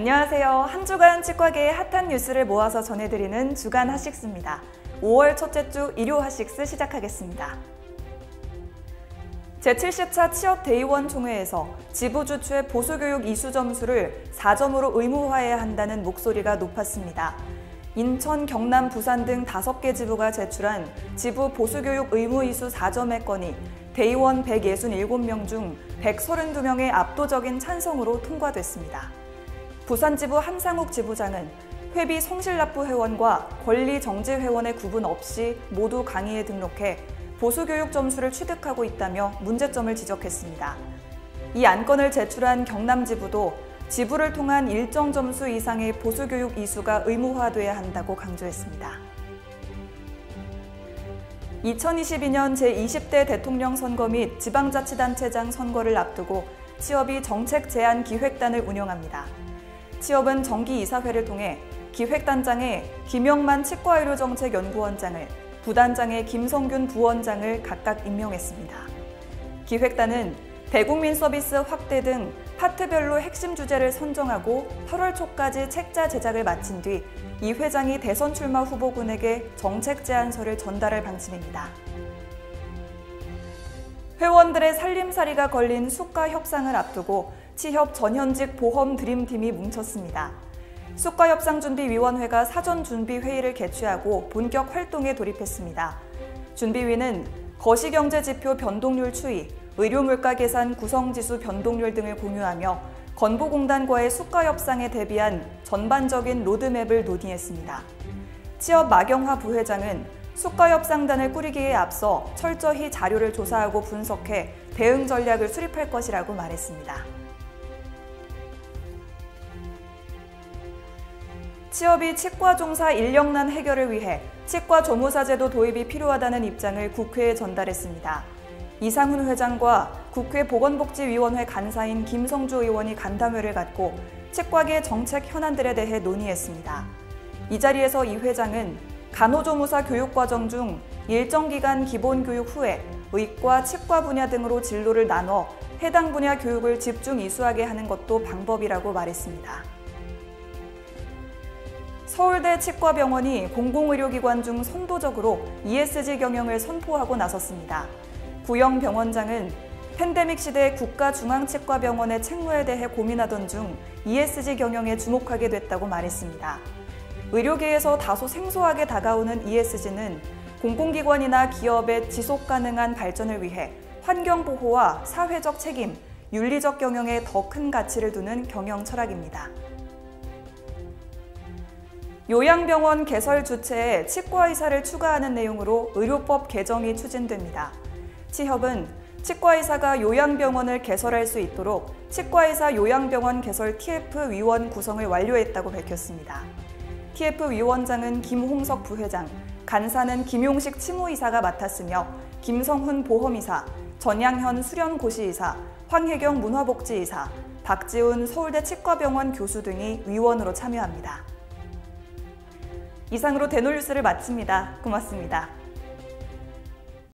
안녕하세요. 한 주간 치과계의 핫한 뉴스를 모아서 전해드리는 주간 핫식스입니다. 5월 첫째 주 일요 핫식스 시작하겠습니다. 제70차 치협 대의원 총회에서 지부주추의 보수교육 이수 점수를 4점으로 의무화해야 한다는 목소리가 높았습니다. 인천, 경남, 부산 등 5개 지부가 제출한 지부 보수교육 의무 이수 4점의 건이 대의원 167명 중 132명의 압도적인 찬성으로 통과됐습니다. 부산지부 함상욱 지부장은 회비 성실납부 회원과 권리정지 회원의 구분 없이 모두 강의에 등록해 보수교육 점수를 취득하고 있다며 문제점을 지적했습니다. 이 안건을 제출한 경남지부도 지부를 통한 일정 점수 이상의 보수교육 이수가 의무화돼야 한다고 강조했습니다. 2022년 제20대 대통령 선거 및 지방자치단체장 선거를 앞두고 치협이 정책제안기획단을 운영합니다. 치협은 정기이사회를 통해 기획단장에 김영만 치과의료정책연구원장을, 부단장에 김성균 부원장을 각각 임명했습니다. 기획단은 대국민 서비스 확대 등 파트별로 핵심 주제를 선정하고 8월 초까지 책자 제작을 마친 뒤 이 회장이 대선 출마 후보군에게 정책 제안서를 전달할 방침입니다. 회원들의 살림살이가 걸린 수가 협상을 앞두고 치협 전현직 보험 드림팀이 뭉쳤습니다. 수가협상준비위원회가 사전준비회의를 개최하고 본격 활동에 돌입했습니다. 준비위는 거시경제지표 변동률 추이, 의료물가 계산 구성지수 변동률 등을 공유하며 건보공단과의 수가협상에 대비한 전반적인 로드맵을 논의했습니다. 치협 마경화 부회장은 수가협상단을 꾸리기에 앞서 철저히 자료를 조사하고 분석해 대응 전략을 수립할 것이라고 말했습니다. 치협이 치과 종사 인력난 해결을 위해 치과 조무사 제도 도입이 필요하다는 입장을 국회에 전달했습니다. 이상훈 회장과 국회 보건복지위원회 간사인 김성주 의원이 간담회를 갖고 치과계 정책 현안들에 대해 논의했습니다. 이 자리에서 이 회장은 간호조무사 교육과정 중 일정 기간 기본교육 후에 의과, 치과 분야 등으로 진로를 나눠 해당 분야 교육을 집중 이수하게 하는 것도 방법이라고 말했습니다. 서울대 치과병원이 공공의료기관 중 선도적으로 ESG 경영을 선포하고 나섰습니다. 구영 병원장은 팬데믹 시대 국가중앙치과병원의 책무에 대해 고민하던 중 ESG 경영에 주목하게 됐다고 말했습니다. 의료계에서 다소 생소하게 다가오는 ESG는 공공기관이나 기업의 지속가능한 발전을 위해 환경보호와 사회적 책임, 윤리적 경영에 더 큰 가치를 두는 경영 철학입니다. 요양병원 개설 주체에 치과의사를 추가하는 내용으로 의료법 개정이 추진됩니다. 치협은 치과의사가 요양병원을 개설할 수 있도록 치과의사 요양병원 개설 TF위원 구성을 완료했다고 밝혔습니다. TF위원장은 김홍석 부회장, 간사는 김용식 치무의사가 맡았으며 김성훈 보험의사, 전양현 수련고시의사, 황혜경 문화복지의사, 박지훈 서울대 치과병원 교수 등이 위원으로 참여합니다. 이상으로 대놀 뉴스를 마칩니다. 고맙습니다.